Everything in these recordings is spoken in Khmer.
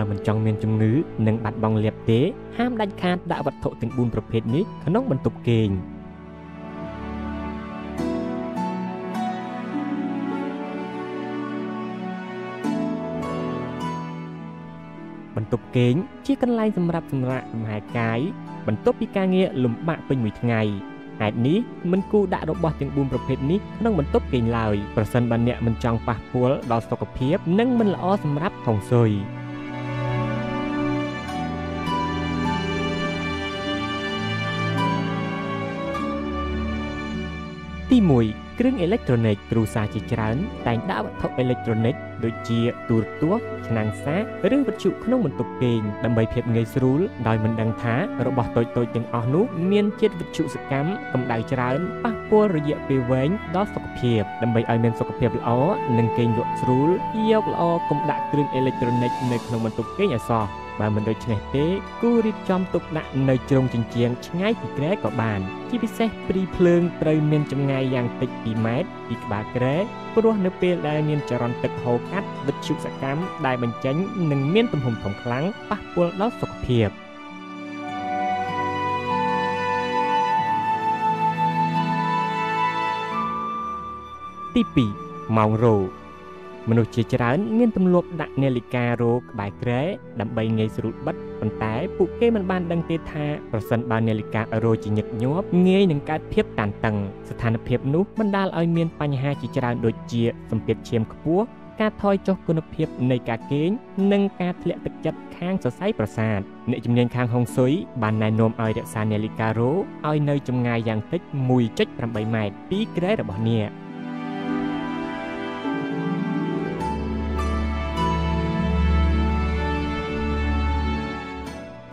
បើ មិន ចង់ មាន ជំងឺ និង បាត់ បង់ លាភ ទេ ហាម ដាច់ ខាត ដាក់ វត្ថុ ទាំង 4 ប្រភេទ នេះ ក្នុង បន្ទប់ គេង បន្ទប់ គេង ជា កន្លែង សម្រាប់ សម្រាក លំហែ កាយ បន្ទាប់ ពី ការ ងារ លំបាក ពេញ មួយ ថ្ងៃ ហេតុ នេះ មិន គួរ ដាក់ របស់ ទាំង 4 ប្រភេទ នេះ ក្នុង បន្ទប់ គេង ឡើយ ប្រសិន បើ អ្នក មិន ចង់ ប៉ះ ពាល់ ដល់ សុខភាព និង មិន ល្អ សម្រាប់ ហុងស៊ុយទី1គ្រឿងអេឡិចត្រូនិកគ្រូសាជាច្រើនតែងដាក់វត្ថុអេឡិចត្រូនិកដូចជាទូរទស្សន៍ឆ្នាំងសាកឬវិទ្យុក្នុងបន្ទប់គេងដើម្បីភាពងាយស្រួលដោយមិនដឹងថារបស់តូចៗទាំងអស់នោះមានជាតិវិទ្យុសកម្មកម្ដៅច្រើនប៉ះពាល់រយៈពេលវែងដល់សុខភាពដើម្បីឲ្យមានសុខភាពល្អនិងគេងលក់ស្រួលយកល្អកុំដាក់គ្រឿងអេឡិចត្រូនិកនៅក្នុងបន្ទប់គេងឲ្យសោះបើមិនដូច្នេះទេគួររៀបចំទុកដាក់នៅជ្រុងជញ្ជាំងឆ្ងាយពីគ្រែក៏បានជាពិសេសព្រីភ្លើងត្រូវមានចម្ងាយយ៉ាងតិច2ម៉ែត្រពីក្បាលគ្រែព្រោះនៅពេលដែលមានចរន្តទឹកហូរកាត់វិទ្យុសកម្មដែលបញ្ចេញនិងមានទំហំធំខ្លាំងប៉ះពាល់ដល់សុខភាពទី2ម៉ោងរោមនុស្សជាច្រើនមានទម្លាប់ដាក់នាឡិការោក្បែរគ្រែដើម្បីងាយស្រួលបិទប៉ុន្តែពួកគេមិនបានដឹងទេថាប្រសិនបើនាឡិការោជាញឹកញាប់ងាយនឹងកើតភាពតានតឹងស្ថានភាពនោះបណ្ដាលឲ្យមានបញ្ហាជាច្រើនដូចជាសម្ពាធឈាមខ្ពស់ការថយចុះគុណភាពនៃការគេងនិងការធ្លាក់ទឹកចិត្តខាងសរសៃប្រសាទអ្នកជំនាញខាងហុងស៊ុយបានណែនាំឲ្យរក្សានាឡិការោឲ្យនៅចម្ងាយយ៉ាងតិច 1.8 ម៉ែត្រពីគ្រែរបស់អ្នក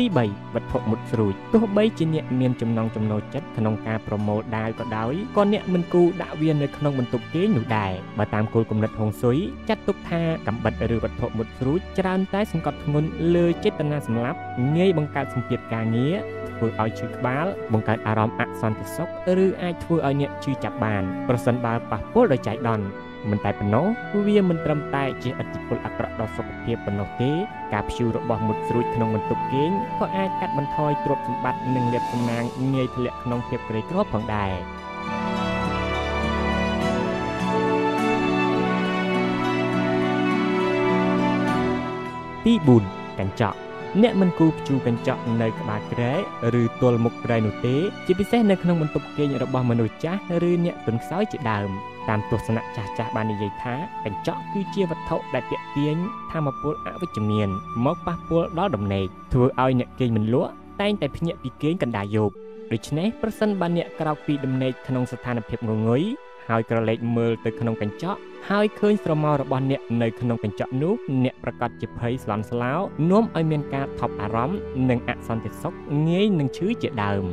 ទី3វត្ថុមុតស្រួចទោះបីជាអ្នកមានចំណង់ចំណូលចិត្តក្នុងការប្រមូលដាវក៏ដោយក៏អ្នកមិនគួរដាក់វានៅក្នុងបន្ទប់គេងនោះដែរបើតាមគោលគំនិតហុងស៊ុយចាត់ទុកថាកាំបិតឬវត្ថុមុតស្រួចច្រើនតែសង្កត់ធ្ងន់លើចេតនាសម្លាប់ងាយបង្កើតសម្ពាធការងារធ្វើឲ្យឈឺក្បាលបង្កើតអារម្មណ៍អសន្តិសុខឬអាចធ្វើឲ្យអ្នកឈឺចាប់បានប្រសិនបើប៉ះពាល់ដល់ចៃដន្យមិនតែប៉ុណ្ណោះវាមិនត្រឹមតែជាឥទ្ធិពលអាក្រក់ដល់សុខភាពប៉ុណ្ណោះទេការព្យួររបស់មុតស្រួចក្នុងបន្ទប់គេងក៏អាចកាត់បន្ថយទ្រព្យសម្បត្តិនិងលាភសំណាងងាយធ្លាក់ក្នុងភាពក្រីក្រផងដែរទី4កញ្ចក់អ្នកមិនគួរព្យួរកញ្ចក់នៅក្បាលគ្រែឬទល់មុខគ្រែនោះទេជាពិសេសនៅក្នុងបន្ទប់គេងរបស់មនុស្សចាស់ឬអ្នកទន់ខ្សោយជាដើមតាមទស្សនៈចាស់បាននិយាយថាកញ្ចក់គឺជាវត្ថុដែលទាក់ទាញថាមពលអវិជ្ជមានមកប៉ះពាល់ដល់ដំណេកធ្វើឲ្យអ្នកគេងមិនលក់តែងតែភ្ញាក់ពីគេងកណ្ដាលយប់ដូច្នេះប្រសិនបើអ្នកក្រោកពីដំណេកក្នុងស្ថានភាពងងុយហើយក្រឡេកមើលទៅក្នុងកញ្ចក់ហើយឃើញស្រមោលរបស់អ្នកនៅក្នុងកញ្ចក់នោះអ្នកប្រកាសជាភ័យស្លន់ស្លោនាំឲ្យមានការថប់អារម្មណ៍និងអសន្តិសុខងាយនឹងឈឺជាដើម